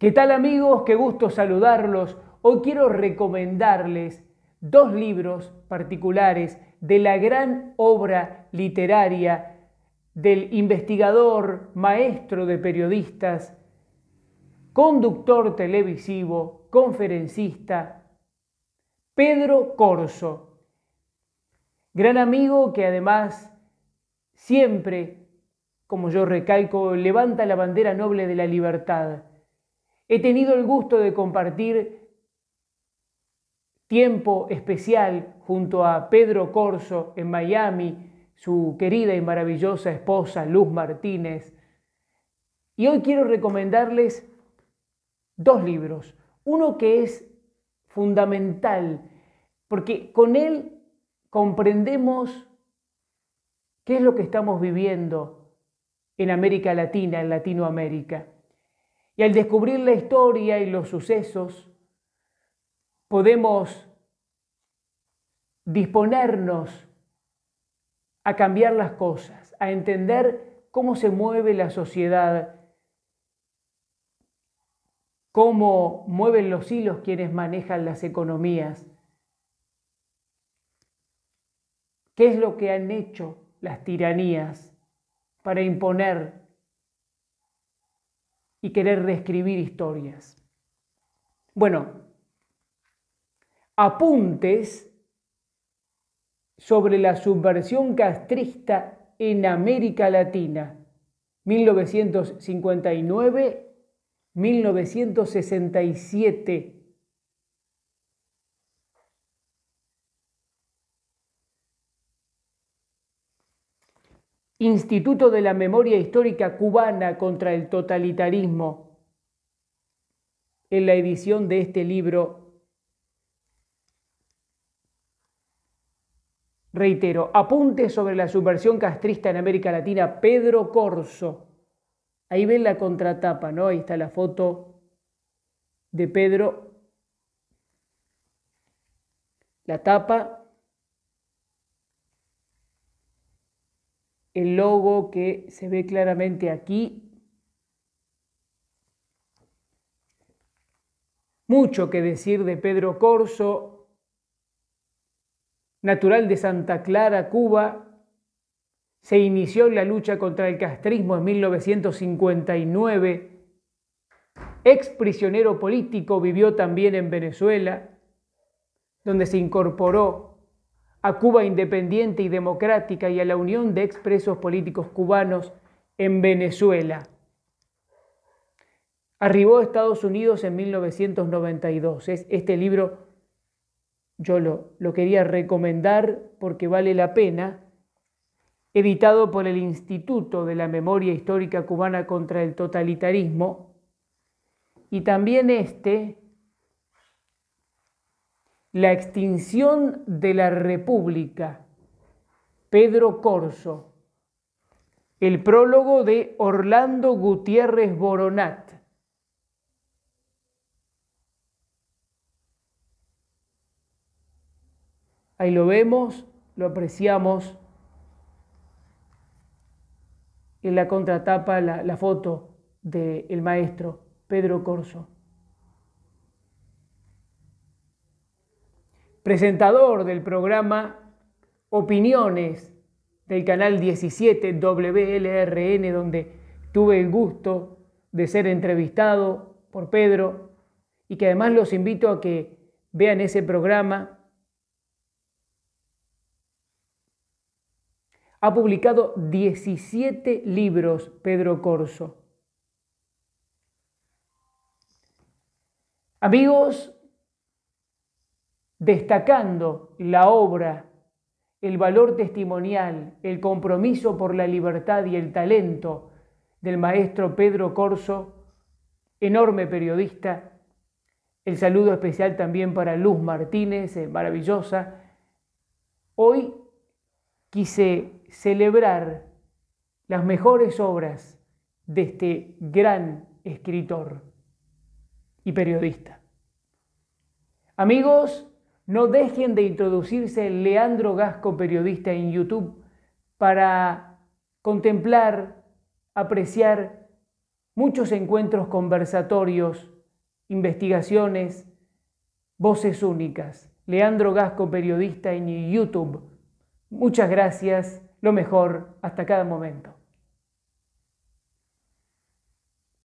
¿Qué tal, amigos? Qué gusto saludarlos. Hoy quiero recomendarles dos libros particulares de la gran obra literaria del investigador, maestro de periodistas, conductor televisivo, conferencista, Pedro Corzo. Gran amigo que además siempre, como yo recalco, levanta la bandera noble de la libertad. He tenido el gusto de compartir tiempo especial junto a Pedro Corzo en Miami, su querida y maravillosa esposa Luz Martínez. Y hoy quiero recomendarles dos libros. Uno que es fundamental, porque con él comprendemos qué es lo que estamos viviendo en América Latina, en Latinoamérica. Y al descubrir la historia y los sucesos, podemos disponernos a cambiar las cosas, a entender cómo se mueve la sociedad, cómo mueven los hilos quienes manejan las economías, qué es lo que han hecho las tiranías para imponer y querer reescribir historias. Bueno, apuntes sobre la subversión castrista en América Latina, 1959-1967. Instituto de la Memoria Histórica Cubana contra el Totalitarismo. En la edición de este libro, reitero, apuntes sobre la subversión castrista en América Latina, Pedro Corzo. Ahí ven la contratapa, ¿no? Ahí está la foto de Pedro. La tapa. El logo que se ve claramente aquí. Mucho que decir de Pedro Corzo, natural de Santa Clara, Cuba. Se inició la lucha contra el castrismo en 1959. Ex prisionero político, vivió también en Venezuela, donde se incorporó a Cuba independiente y democrática y a la unión de expresos políticos cubanos en Venezuela. Arribó a Estados Unidos en 1992. Este libro yo lo quería recomendar porque vale la pena. Editado por el Instituto de la Memoria Histórica Cubana contra el Totalitarismo. Y también La extinción de la República, Pedro Corzo. El prólogo de Orlando Gutiérrez Boronat. Ahí lo vemos, lo apreciamos. En la contratapa la foto del maestro Pedro Corzo. Presentador del programa Opiniones del canal 17 WLRN, donde tuve el gusto de ser entrevistado por Pedro y que además los invito a que vean ese programa. Ha publicado 17 libros Pedro Corzo. Amigos, destacando la obra, el valor testimonial, el compromiso por la libertad y el talento del maestro Pedro Corzo, enorme periodista. El saludo especial también para Luz Martínez, maravillosa. Hoy quise celebrar las mejores obras de este gran escritor y periodista. Amigos, no dejen de introducirse en Leandro Gasco Periodista en YouTube para contemplar, apreciar muchos encuentros conversatorios, investigaciones, voces únicas. Leandro Gasco, periodista en YouTube. Muchas gracias, lo mejor hasta cada momento.